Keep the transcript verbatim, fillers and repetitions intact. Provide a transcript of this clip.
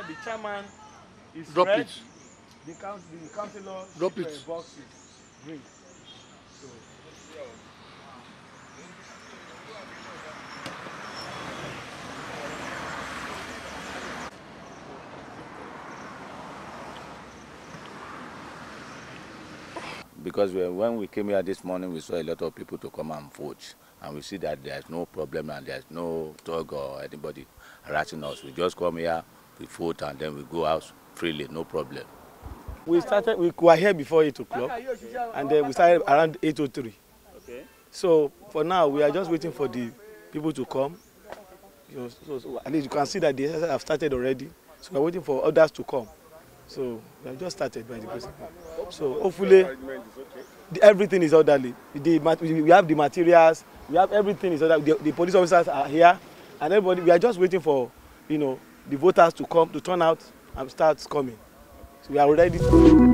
The chairman is Drop red. It. The, council, the councillor Drop it. Box is green. So. Because we, when we came here this morning, we saw a lot of people to come and vote. And we see that there's no problem and there's no thug or anybody harassing us. We just come here, we vote, and then we go out freely, no problem. We started, we were here before eight o'clock, and then we started around eight oh three. Okay. So for now, we are just waiting for the people to come. You know, so, so, at least you can see that they have started already. So we're waiting for others to come. So we have just started by the president. So hopefully the, everything is orderly. The, we have the materials, we have everything is orderly. The, the police officers are here, and everybody. We are just waiting for, you know, the voters to come, to turn out and start coming. So we are ready.